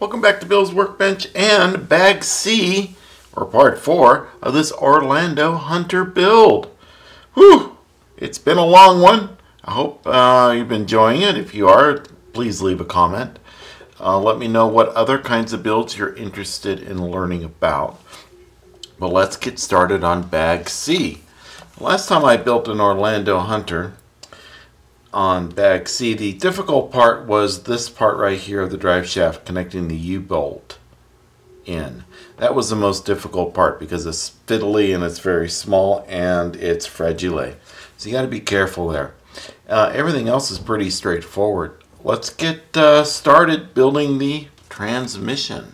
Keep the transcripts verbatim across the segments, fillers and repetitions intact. Welcome back to Bill's Workbench and Bag C, or part four, of this Orlandoo Hunter build. Whew! It's been a long one. I hope uh, you've been enjoying it. If you are, please leave a comment. Uh, let me know what other kinds of builds you're interested in learning about. But let's get started on Bag C. Last time I built an Orlandoo Hunter on Bag C, the difficult part was this part right here of the drive shaft connecting the U-bolt in. That was the most difficult part because it's fiddly and it's very small and it's fragile. So you got to be careful there. Uh, everything else is pretty straightforward. Let's get uh, started building the transmission.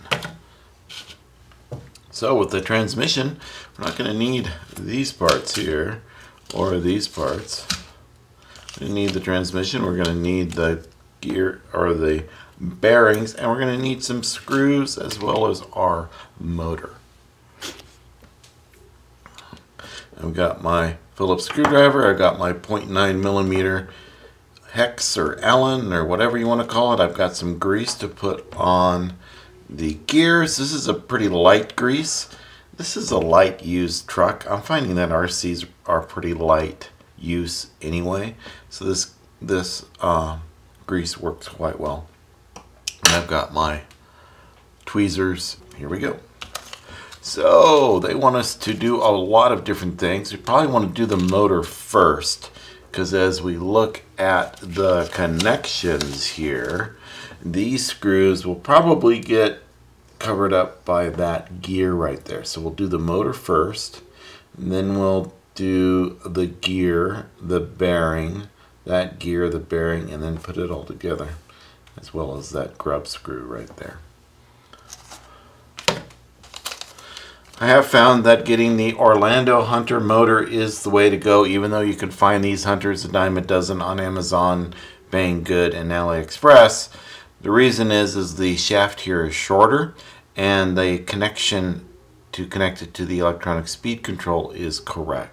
So with the transmission, we're not going to need these parts here or these parts. We need the transmission, we're going to need the gear or the bearings, and we're going to need some screws as well as our motor. I've got my Phillips screwdriver, I've got my point nine millimeter hex or Allen or whatever you want to call it. I've got some grease to put on the gears. This is a pretty light grease. This is a light used truck. I'm finding that R Cs are pretty light use anyway, so this this uh, grease works quite well. And I've got my tweezers. Here we go. So they want us to do a lot of different things. We probably want to do the motor first, because as we look at the connections here, these screws will probably get covered up by that gear right there. So we'll do the motor first, and then we'll do the gear, the bearing, that gear, the bearing, and then put it all together, as well as that grub screw right there. I have found that getting the Orlandoo Hunter motor is the way to go, even though you can find these hunters a dime a dozen on Amazon, Banggood, and AliExpress. The reason is, is the shaft here is shorter, and the connection to connect it to the electronic speed control is correct.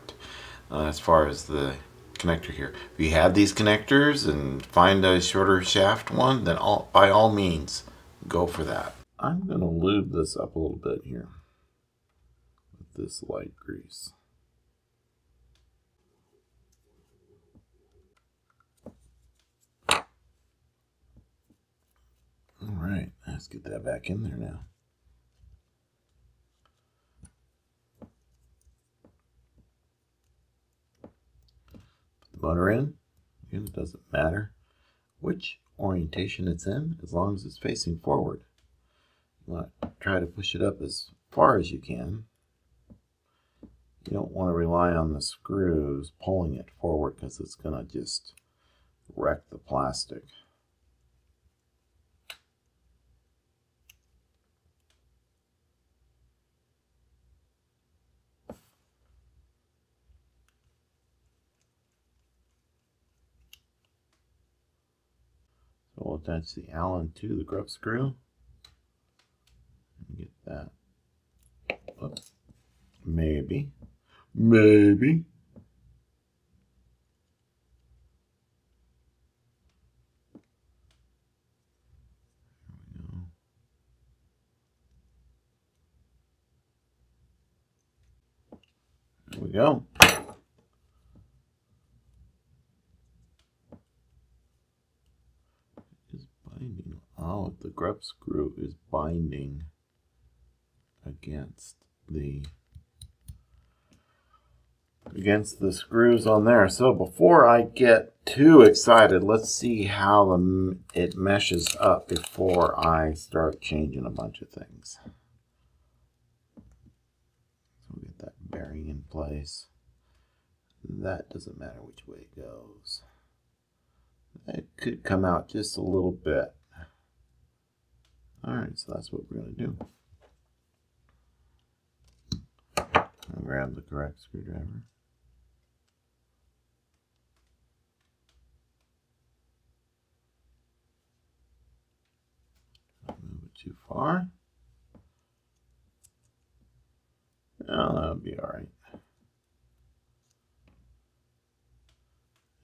Uh, as far as the connector here. If you have these connectors and find a shorter shaft one, then all, by all means, go for that. I'm going to lube this up a little bit here with this light grease. All right, let's get that back in there now. Motor in. Again, it doesn't matter which orientation it's in as long as it's facing forward. You want to try to push it up as far as you can. You don't want to rely on the screws pulling it forward, because it's going to just wreck the plastic. We'll attach the Allen to the grub screw and get that. Oops. Maybe, maybe. There we go. There we go. Oh, the grub screw is binding against the against the screws on there. So before I get too excited, let's see how the, it meshes up before I start changing a bunch of things. So we get that bearing in place. That doesn't matter which way it goes. It could come out just a little bit. Alright, so that's what we're going to do. I'll grab the correct screwdriver. Don't move it too far. Oh, that'll be alright.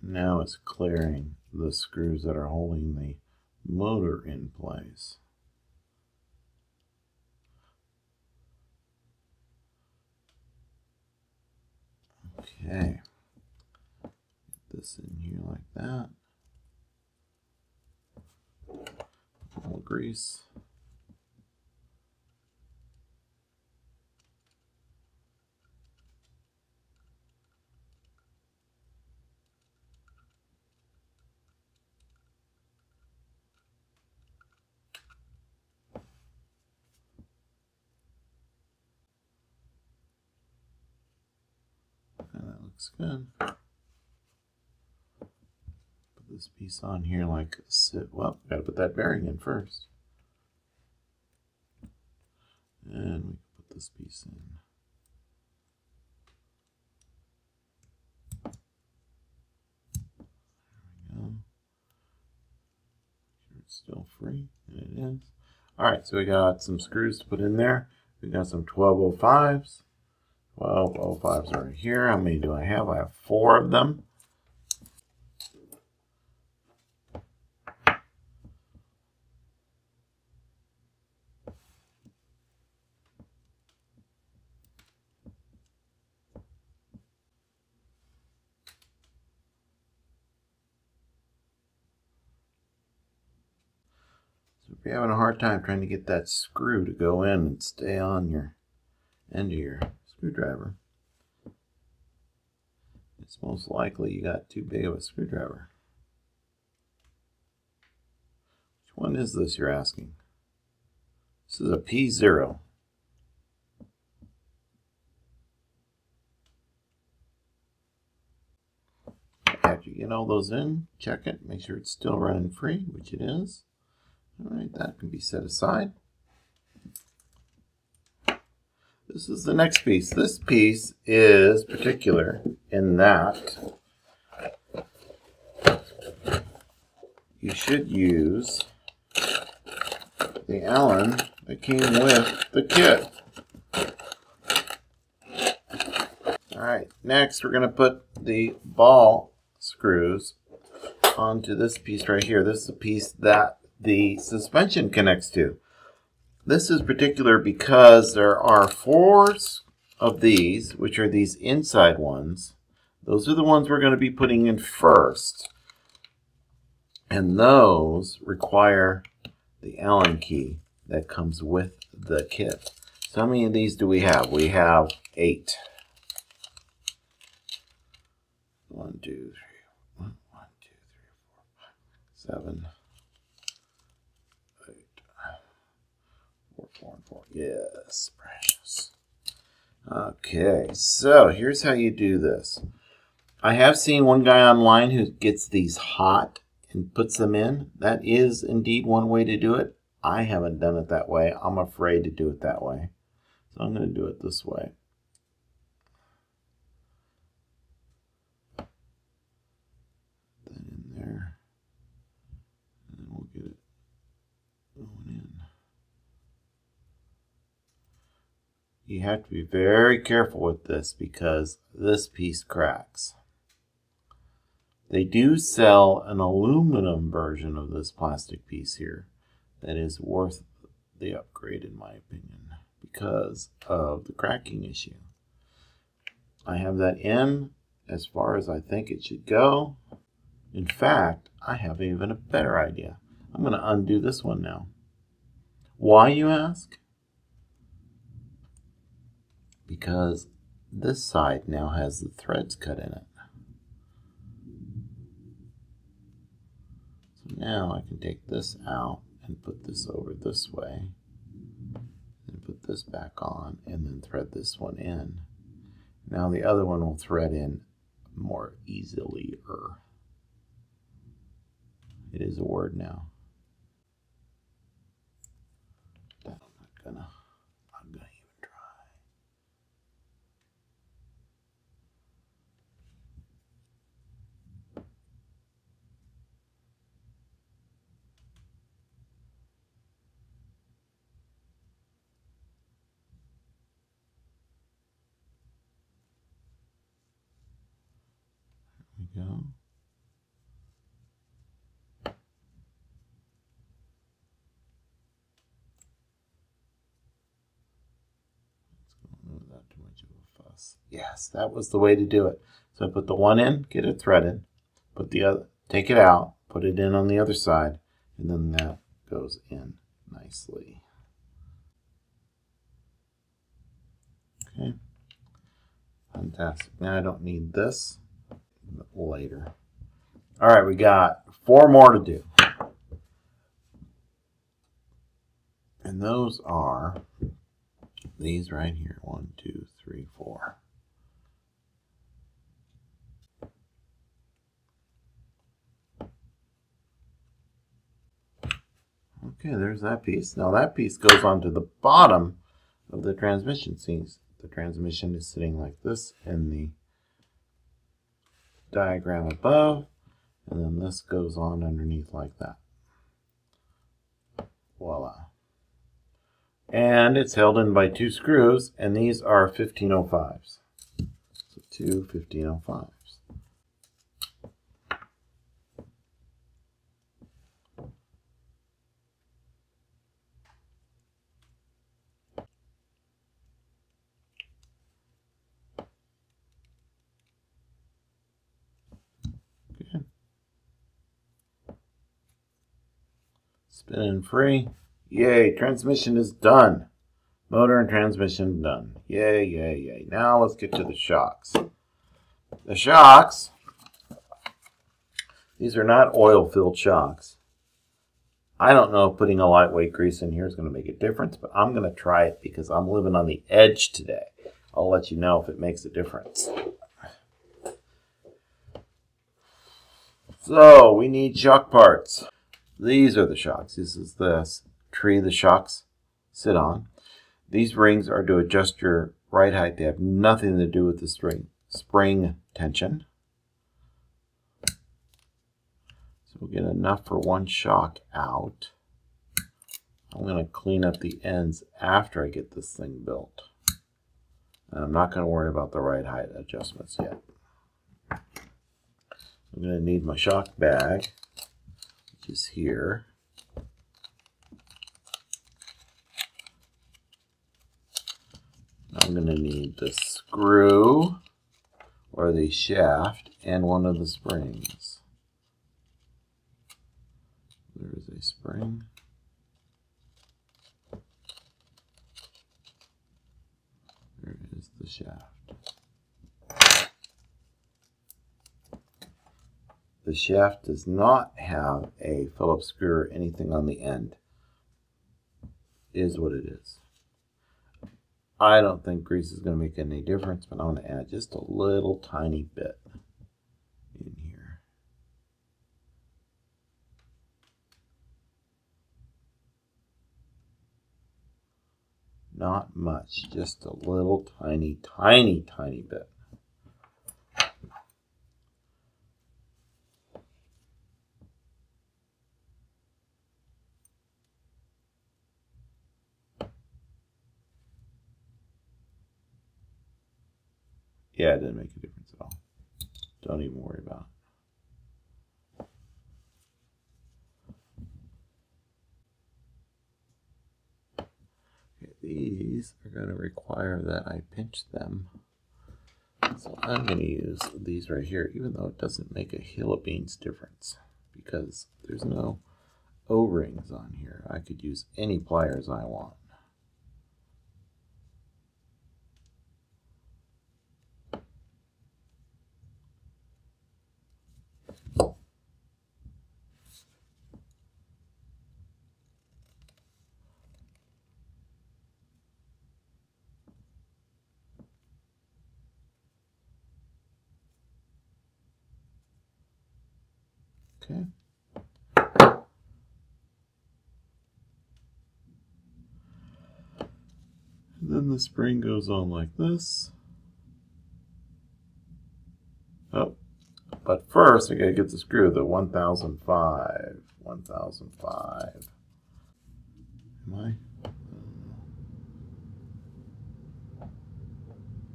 Now it's clearing the screws that are holding the motor in place. Okay. Get this in here like that. A little grease. Looks good. Put this piece on here like sit. Well, gotta put that bearing in first. And we can put this piece in. There we go. Make sure it's still free. It is. Alright, so we got some screws to put in there. We got some twelve oh fives. Well, twelve oh fives are here. How many do I have? I have four of them. So if you're having a hard time trying to get that screw to go in and stay on your end of your screwdriver, it's most likely you got too big of a screwdriver. Which one is this, you're asking? This is a P zero. After you get all those in, check it, make sure it's still running free, which it is. Alright, that can be set aside. This is the next piece. This piece is particular in that you should use the Allen that came with the kit. Alright, next we're going to put the ball screws onto this piece right here. This is the piece that the suspension connects to. This is particular because there are four of these, which are these inside ones. Those are the ones we're going to be putting in first. And those require the Allen key that comes with the kit. So how many of these do we have? We have eight. One, two, three, one, one, two, three, four, five, seven. Yes, precious. Okay, so here's how you do this. I have seen one guy online who gets these hot and puts them in. That is indeed one way to do it. I haven't done it that way. I'm afraid to do it that way. So I'm going to do it this way. Put that in there. And then we'll get it going in. You have to be very careful with this because this piece cracks. They do sell an aluminum version of this plastic piece here that is worth the upgrade in my opinion because of the cracking issue. I have that in as far as I think it should go. In fact, I have even a better idea. I'm going to undo this one now. Why, you ask? Because this side now has the threads cut in it. So now I can take this out and put this over this way, and put this back on, and then thread this one in. Now the other one will thread in more easily-er. It is a word now. I'm not gonna. Go. Let's go move that to my individual fuss. Yes, that was the way to do it. So I put the one in, get it threaded, put the other, take it out, put it in on the other side, and then that goes in nicely. Okay, fantastic. Now I don't need this later. All right, we got four more to do. And those are these right here. One, two, three, four. Okay, there's that piece. Now that piece goes onto the bottom of the transmission. Since the transmission is sitting like this in the diagram above, and then this goes on underneath like that. Voila. And it's held in by two screws, and these are fifteen oh fives. So two fifteen oh fives. Good. Spin and free. Yay, transmission is done. Motor and transmission done. Yay, yay, yay. Now let's get to the shocks. The shocks, these are not oil-filled shocks. I don't know if putting a lightweight grease in here is going to make a difference, but I'm going to try it because I'm living on the edge today. I'll let you know if it makes a difference. So, we need shock parts. These are the shocks. This is this tree the shocks sit on. These rings are to adjust your ride height. They have nothing to do with the spring spring tension. So we'll get enough for one shock out. I'm going to clean up the ends after I get this thing built. And I'm not going to worry about the ride height adjustments yet. I'm going to need my shock bag, which is here. I'm going to need the screw or the shaft and one of the springs. There is a spring. There is the shaft. The shaft does not have a Phillips screw or anything on the end. It is what it is. I don't think grease is going to make any difference, but I'm going to add just a little tiny bit in here. Not much, just a little tiny, tiny, tiny bit. Yeah, it didn't make a difference at all. Don't even worry about it. Okay, these are going to require that I pinch them. So I'm going to use these right here, even though it doesn't make a hill of beans difference because there's no O-rings on here. I could use any pliers I want. Okay. And then the spring goes on like this. Oh, but first I gotta get the screw, the one thousand five. one thousand five. Am I?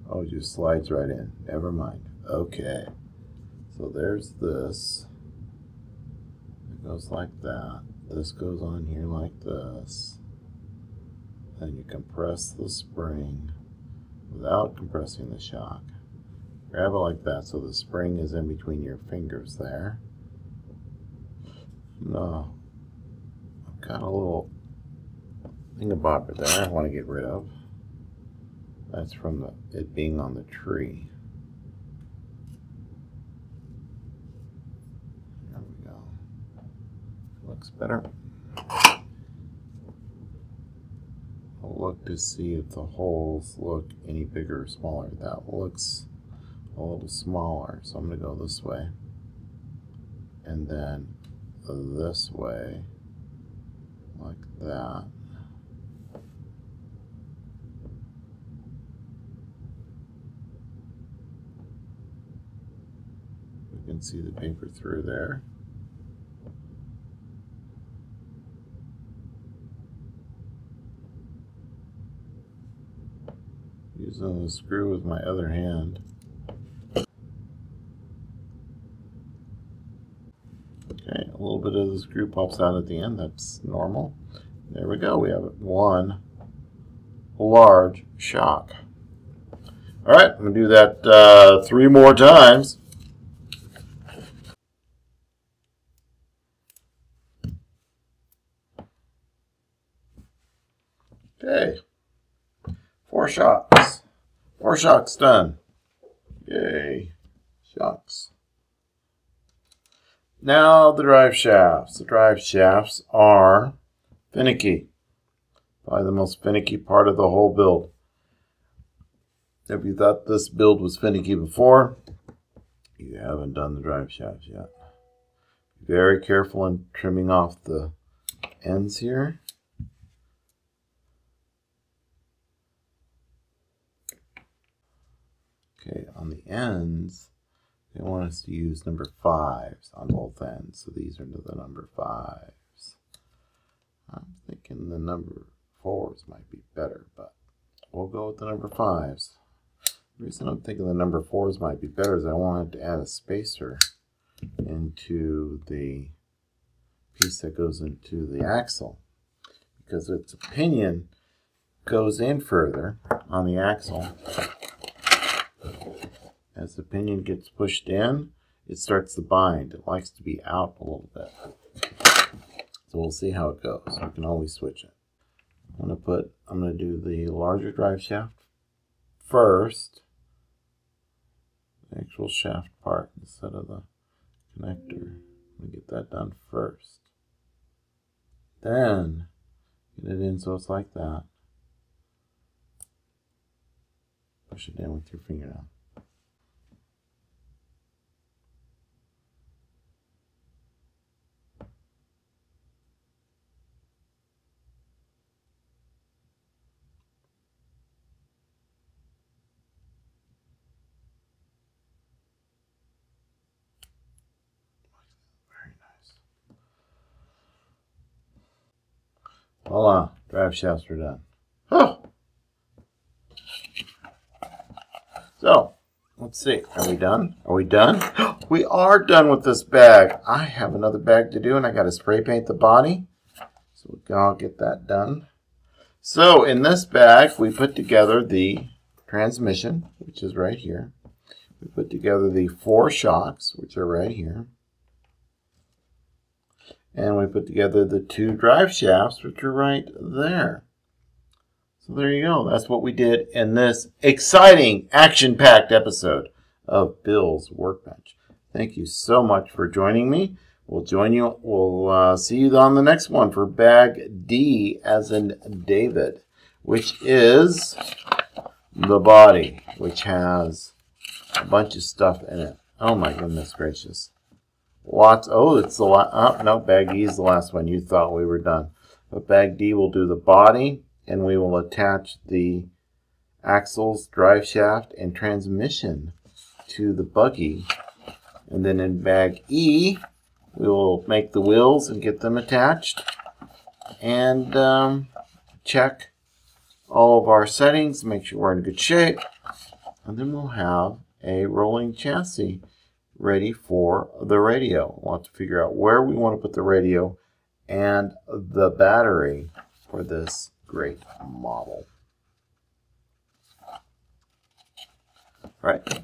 Oh, it just slides right in. Never mind. Okay. So there's this. Goes like that. This goes on here like this. Then you compress the spring without compressing the shock. Grab it like that so the spring is in between your fingers there. No, I've got a little thingamabobber there I want to get rid of. That's from the, it being on the tree. There we go. Looks better. I'll look to see if the holes look any bigger or smaller. That looks a little smaller, so I'm going to go this way. And then this way, like that. You can see the paper through there. Using the screw with my other hand. Okay, a little bit of the screw pops out at the end. That's normal. There we go. We have one large shock. All right, I'm going to do that uh, three more times. Okay, four shocks. Four shocks done. Yay, shocks. Now the drive shafts. The drive shafts are finicky. Probably the most finicky part of the whole build. If you thought this build was finicky before, you haven't done the drive shafts yet. Be very careful in trimming off the ends here. Okay, on the ends, they want us to use number fives on both ends. So these are the number fives. I'm thinking the number fours might be better, but we'll go with the number fives. The reason I'm thinking the number fours might be better is I wanted to add a spacer into the piece that goes into the axle, because its pinion goes in further on the axle. As the pinion gets pushed in, it starts to bind. It likes to be out a little bit. So we'll see how it goes. We can always switch it. I'm going to put, I'm going to do the larger drive shaft first. The actual shaft part instead of the connector. I'm going to get that done first. Then, get it in so it's like that. Push it in with your fingernail. Voila, drive shafts are done. Oh. So, let's see. Are we done? Are we done? We are done with this bag. I have another bag to do, and I got to spray paint the body. So, I'll get that done. So, in this bag, we put together the transmission, which is right here. We put together the four shocks, which are right here. And we put together the two drive shafts, which are right there. So there you go. That's what we did in this exciting, action-packed episode of Bill's Workbench. Thank you so much for joining me. We'll join you. We'll uh, see you on the next one for bag D, as in David, which is the body, which has a bunch of stuff in it. Oh, my goodness gracious. Lots. Oh, it's the last. Oh, no, bag D is the last one. You thought we were done. But bag D will do the body, and we will attach the axles, drive shaft, and transmission to the buggy. And then in bag E, we will make the wheels and get them attached. And um, check all of our settings, make sure we're in good shape. And then we'll have a rolling chassis ready for the radio. We'll have to figure out where we want to put the radio and the battery for this great model. All right.